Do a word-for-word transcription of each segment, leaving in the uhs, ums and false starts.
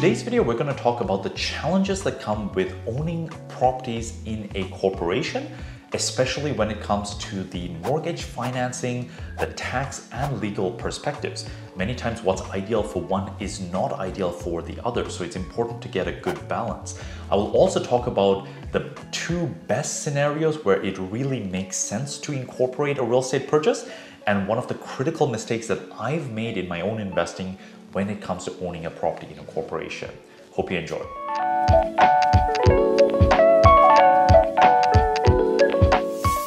today's video, we're going to talk about the challenges that come with owning properties in a corporation, especially when it comes to the mortgage financing, the tax and legal perspectives. Many times what's ideal for one is not ideal for the other, so it's important to get a good balance. I will also talk about the two best scenarios where it really makes sense to incorporate a real estate purchase and one of the critical mistakes that I've made in my own investing when it comes to owning a property in a corporation. Hope you enjoy.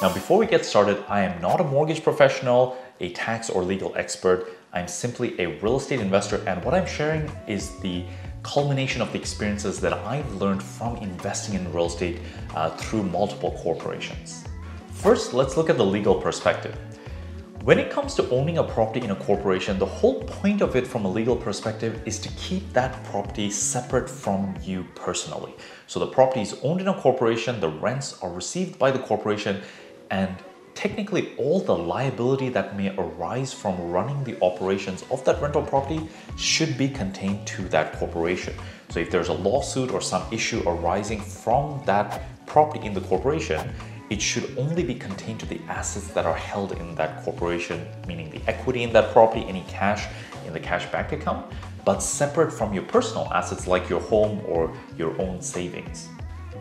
Now, before we get started, I am not a mortgage professional, a tax or legal expert. I'm simply a real estate investor, and what I'm sharing is the culmination of the experiences that I've learned from investing in real estate uh, through multiple corporations. First, let's look at the legal perspective. When it comes to owning a property in a corporation, the whole point of it from a legal perspective is to keep that property separate from you personally. So the property is owned in a corporation, the rents are received by the corporation, and technically all the liability that may arise from running the operations of that rental property should be contained to that corporation. So if there's a lawsuit or some issue arising from that property in the corporation, it should only be contained to the assets that are held in that corporation, meaning the equity in that property, any cash in the cash bank account, but separate from your personal assets like your home or your own savings.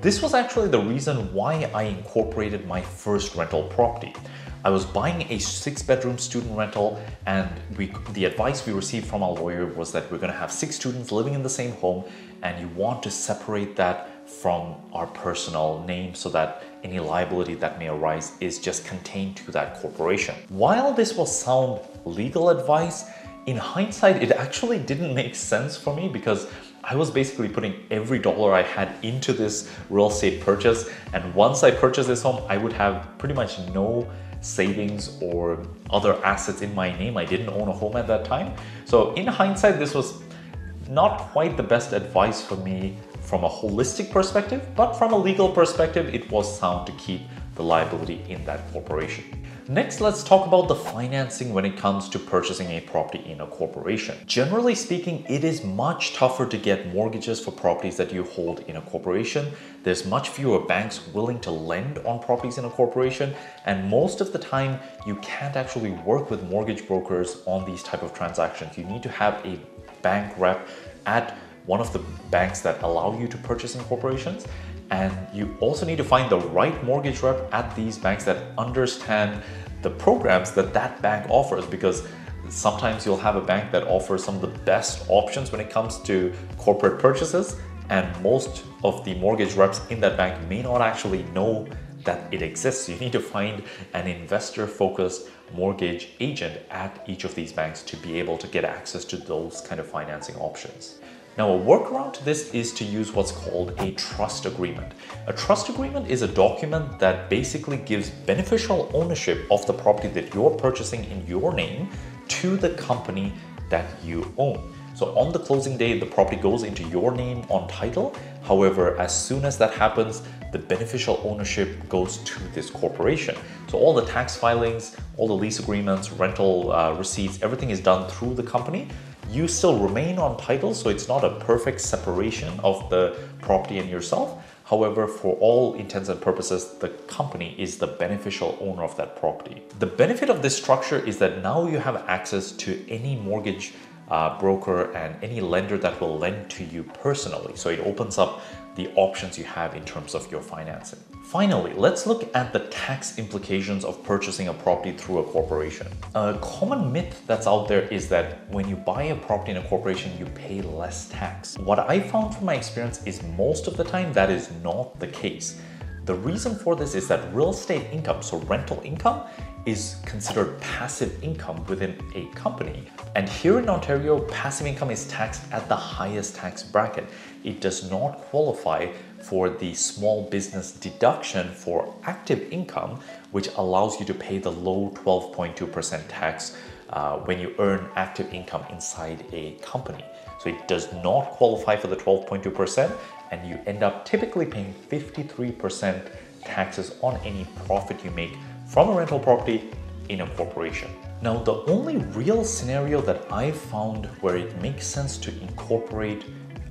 This was actually the reason why I incorporated my first rental property. I was buying a six-bedroom student rental, and we, the advice we received from our lawyer was that we're going to have six students living in the same home, and you want to separate that from our personal name so that any liability that may arise is just contained to that corporation. While this was sound legal advice, in hindsight, it actually didn't make sense for me because I was basically putting every dollar I had into this real estate purchase. And once I purchased this home, I would have pretty much no savings or other assets in my name. I didn't own a home at that time. So in hindsight, this was not quite the best advice for me from a holistic perspective, but from a legal perspective, it was sound to keep the liability in that corporation. Next, let's talk about the financing when it comes to purchasing a property in a corporation. Generally speaking, it is much tougher to get mortgages for properties that you hold in a corporation. There's much fewer banks willing to lend on properties in a corporation, and most of the time, you can't actually work with mortgage brokers on these type of transactions. You need to have a bank rep at one of the banks that allow you to purchase in corporations. And you also need to find the right mortgage rep at these banks that understand the programs that that bank offers, because sometimes you'll have a bank that offers some of the best options when it comes to corporate purchases, and most of the mortgage reps in that bank may not actually know that it exists. You need to find an investor-focused mortgage agent at each of these banks to be able to get access to those kind of financing options. Now, a workaround to this is to use what's called a trust agreement. A trust agreement is a document that basically gives beneficial ownership of the property that you're purchasing in your name to the company that you own. So on the closing day, the property goes into your name on title. However, as soon as that happens, the beneficial ownership goes to this corporation. So all the tax filings, all the lease agreements, rental uh, receipts, everything is done through the company. You still remain on title, so it's not a perfect separation of the property and yourself. However, for all intents and purposes, the company is the beneficial owner of that property. The benefit of this structure is that now you have access to any mortgage uh, broker and any lender that will lend to you personally. So it opens up the options you have in terms of your financing. Finally, let's look at the tax implications of purchasing a property through a corporation. A common myth that's out there is that when you buy a property in a corporation, you pay less tax. What I found from my experience is most of the time that is not the case. The reason for this is that real estate income, so rental income, is considered passive income within a company. And here in Ontario, passive income is taxed at the highest tax bracket. It does not qualify for the small business deduction for active income, which allows you to pay the low twelve point two percent tax uh, when you earn active income inside a company. So it does not qualify for the twelve point two percent, and you end up typically paying fifty-three percent taxes on any profit you make from a rental property in a corporation. Now, the only real scenario that I've found where it makes sense to incorporate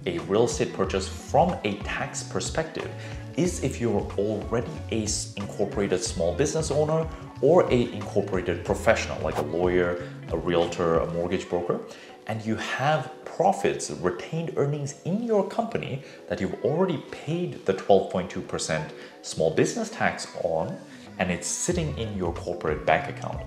a real estate purchase from a tax perspective is if you're already a incorporated small business owner or a incorporated professional like a lawyer, a realtor, a mortgage broker, and you have profits, retained earnings in your company that you've already paid the twelve point two percent small business tax on, and it's sitting in your corporate bank account.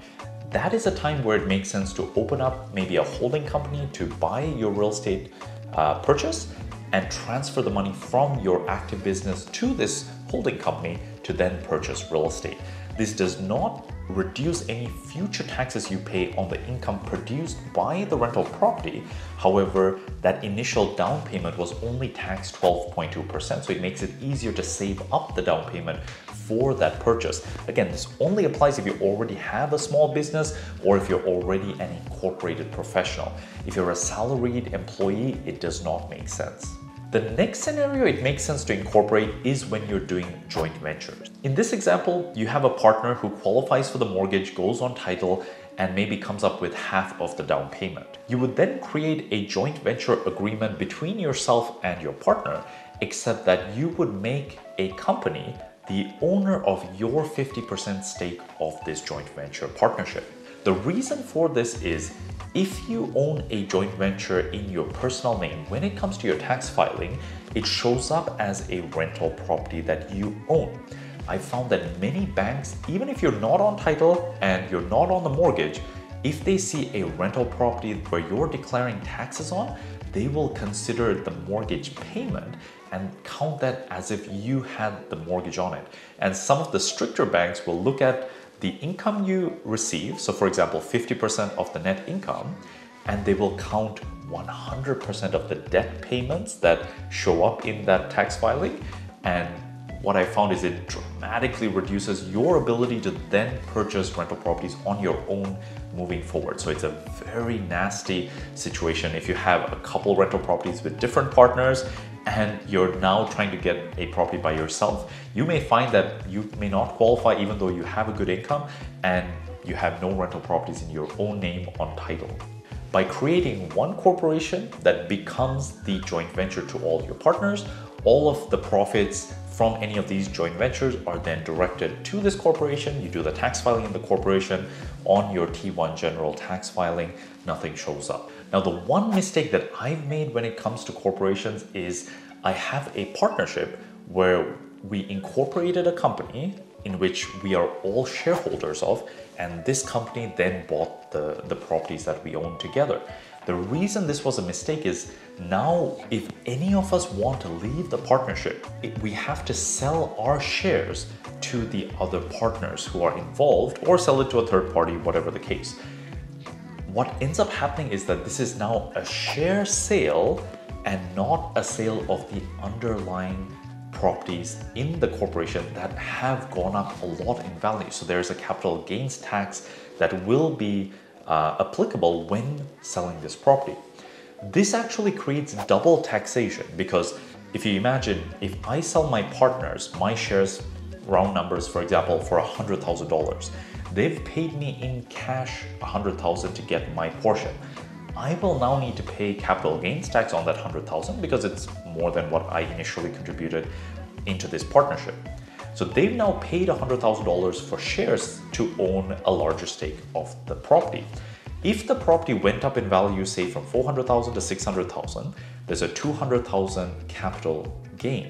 That is a time where it makes sense to open up maybe a holding company to buy your real estate uh, purchase and transfer the money from your active business to this holding company to then purchase real estate. This does not reduce any future taxes you pay on the income produced by the rental property. However, that initial down payment was only taxed twelve point two percent, so it makes it easier to save up the down payment for that purchase. Again, this only applies if you already have a small business or if you're already an incorporated professional. If you're a salaried employee, it does not make sense. The next scenario it makes sense to incorporate is when you're doing joint ventures. In this example, you have a partner who qualifies for the mortgage, goes on title, and maybe comes up with half of the down payment. You would then create a joint venture agreement between yourself and your partner, except that you would make a company the owner of your fifty percent stake of this joint venture partnership. The reason for this is if you own a joint venture in your personal name, when it comes to your tax filing, it shows up as a rental property that you own. I found that many banks, even if you're not on title and you're not on the mortgage, if they see a rental property where you're declaring taxes on, they will consider the mortgage payment and count that as if you had the mortgage on it. And some of the stricter banks will look at the income you receive, so for example, fifty percent of the net income, and they will count one hundred percent of the debt payments that show up in that tax filing. And what I found is it dramatically reduces your ability to then purchase rental properties on your own moving forward. So it's a very nasty situation if you have a couple rental properties with different partners and you're now trying to get a property by yourself. You may find that you may not qualify even though you have a good income and you have no rental properties in your own name on title. By creating one corporation that becomes the joint venture to all your partners, all of the profits from any of these joint ventures are then directed to this corporation. You do the tax filing in the corporation. On your T one general tax filing, nothing shows up. Now, the one mistake that I've made when it comes to corporations is I have a partnership where we incorporated a company in which we are all shareholders of, and this company then bought the, the properties that we own together. The reason this was a mistake is now if any of us want to leave the partnership, it, we have to sell our shares to the other partners who are involved or sell it to a third party, whatever the case. What ends up happening is that this is now a share sale and not a sale of the underlying properties in the corporation that have gone up a lot in value. So there's a capital gains tax that will be Uh, applicable when selling this property. This actually creates double taxation because if you imagine, if I sell my partners, my shares, round numbers, for example, for one hundred thousand dollars, they've paid me in cash one hundred thousand dollars to get my portion. I will now need to pay capital gains tax on that one hundred thousand dollars because it's more than what I initially contributed into this partnership. So they've now paid one hundred thousand dollars for shares to own a larger stake of the property. If the property went up in value, say from four hundred thousand dollars to six hundred thousand dollars, there's a two hundred thousand dollars capital gain.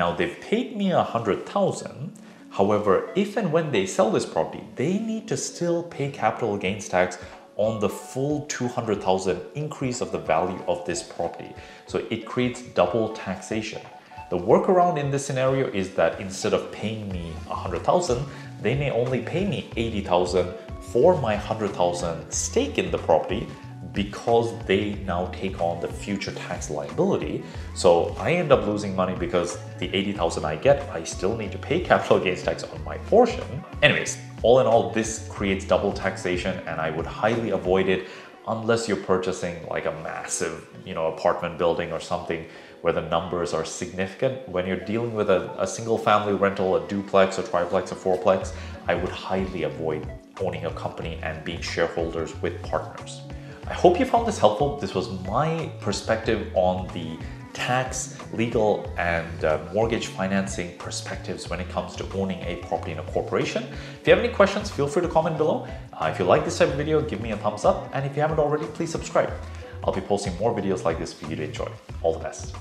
Now they've paid me one hundred thousand dollars. However, if and when they sell this property, they need to still pay capital gains tax on the full two hundred thousand dollars increase of the value of this property. So it creates double taxation. The workaround in this scenario is that instead of paying me one hundred thousand dollars, they may only pay me eighty thousand dollars for my one hundred thousand dollars stake in the property because they now take on the future tax liability. So I end up losing money because the eighty thousand dollars I get, I still need to pay capital gains tax on my portion. Anyways, all in all, this creates double taxation and I would highly avoid it unless you're purchasing like a massive, you know, apartment building or something where the numbers are significant. When you're dealing with a, a single family rental, a duplex, a triplex, a fourplex, I would highly avoid owning a company and being shareholders with partners. I hope you found this helpful. This was my perspective on the tax, legal, and uh, mortgage financing perspectives when it comes to owning a property in a corporation. If you have any questions, feel free to comment below. Uh, if you like this type of video, give me a thumbs up, and if you haven't already, please subscribe. I'll be posting more videos like this for you to enjoy. All the best.